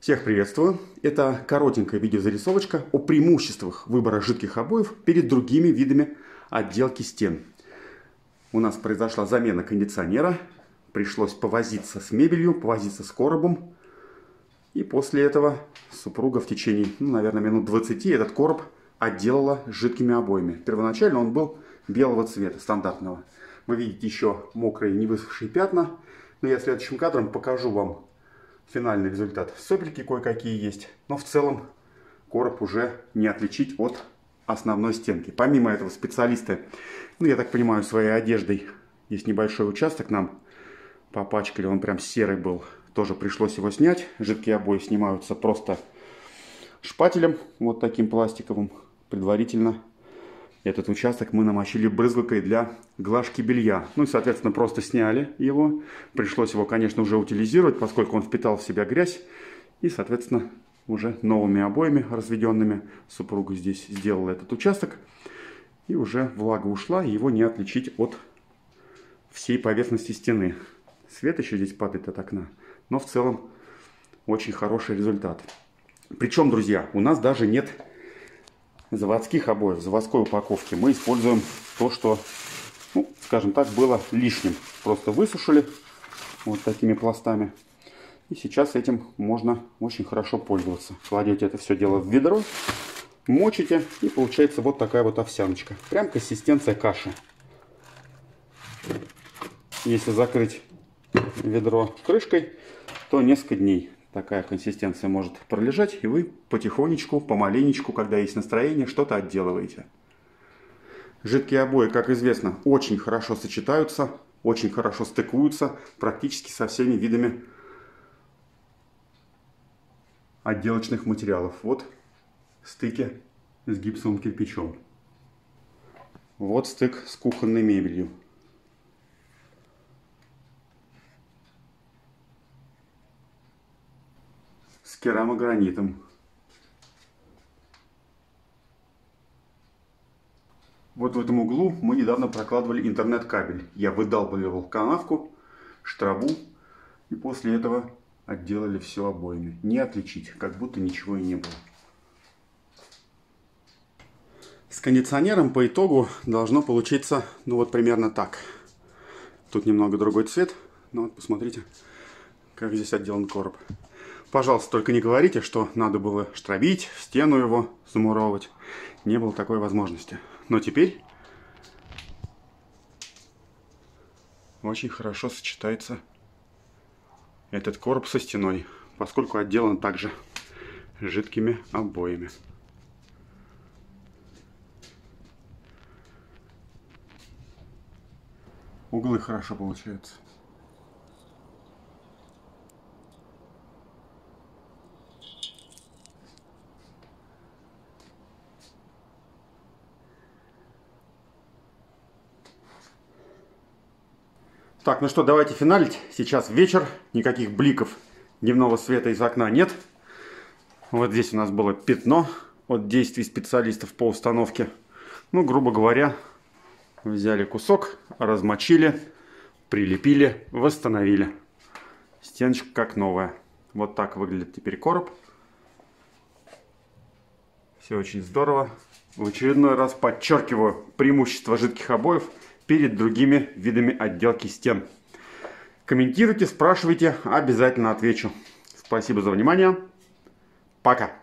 Всех приветствую! Это коротенькая видеозарисовочка о преимуществах выбора жидких обоев перед другими видами отделки стен. У нас произошла замена кондиционера, пришлось повозиться с мебелью, повозиться с коробом. И после этого супруга в течение, наверное, минут 20 этот короб отделала жидкими обоями. Первоначально он был белого цвета, стандартного. Вы видите еще мокрые, невысохшие пятна. Но я следующим кадром покажу вам финальный результат. Сопельки кое-какие есть, но в целом короб уже не отличить от основной стенки. Помимо этого специалисты, я так понимаю, своей одеждой, есть небольшой участок нам попачкали, он прям серый был, тоже пришлось его снять. Жидкие обои снимаются просто шпателем, вот таким пластиковым. Предварительно этот участок мы намочили брызгалкой для глажки белья. Ну и, соответственно, просто сняли его. Пришлось его, конечно, уже утилизировать, поскольку он впитал в себя грязь. И, соответственно, уже новыми обоями разведенными супруга здесь сделала этот участок. И уже влага ушла, его не отличить от всей поверхности стены. Свет еще здесь падает от окна. Но в целом очень хороший результат. Причем, друзья, у нас даже нет заводских обоев, заводской упаковки. Мы используем то, что, скажем так, было лишним. Просто высушили вот такими пластами. И сейчас этим можно очень хорошо пользоваться. Кладете это все дело в ведро, мочите, и получается вот такая вот овсяночка. Прям консистенция каши. Если закрыть ведро крышкой, то несколько дней такая консистенция может пролежать, и вы потихонечку, помаленечку, когда есть настроение, что-то отделываете. Жидкие обои, как известно, очень хорошо сочетаются, очень хорошо стыкуются практически со всеми видами отделочных материалов. Вот стыки с гипсовым кирпичом. Вот стык с кухонной мебелью. Керамогранитом. Вот в этом углу мы недавно прокладывали интернет-кабель. Я выдалбливал канавку, штрабу, и после этого отделали все обоями. Не отличить, как будто ничего и не было. С кондиционером по итогу должно получиться, вот примерно так. Тут немного другой цвет, но вот посмотрите, как здесь отделан короб. Пожалуйста, только не говорите, что надо было штробить, в стену его замуровывать. Не было такой возможности. Но теперь очень хорошо сочетается этот короб со стеной, поскольку отделан также жидкими обоями. Углы хорошо получаются. Так, ну что, давайте финалить. Сейчас вечер, никаких бликов дневного света из окна нет. Вот здесь у нас было пятно от действий специалистов по установке. Грубо говоря, взяли кусок, размочили, прилепили, восстановили. Стеночка как новая. Вот так выглядит теперь короб. Все очень здорово. В очередной раз подчеркиваю преимущество жидких обоев перед другими видами отделки стен. Комментируйте, спрашивайте, обязательно отвечу. Спасибо за внимание. Пока!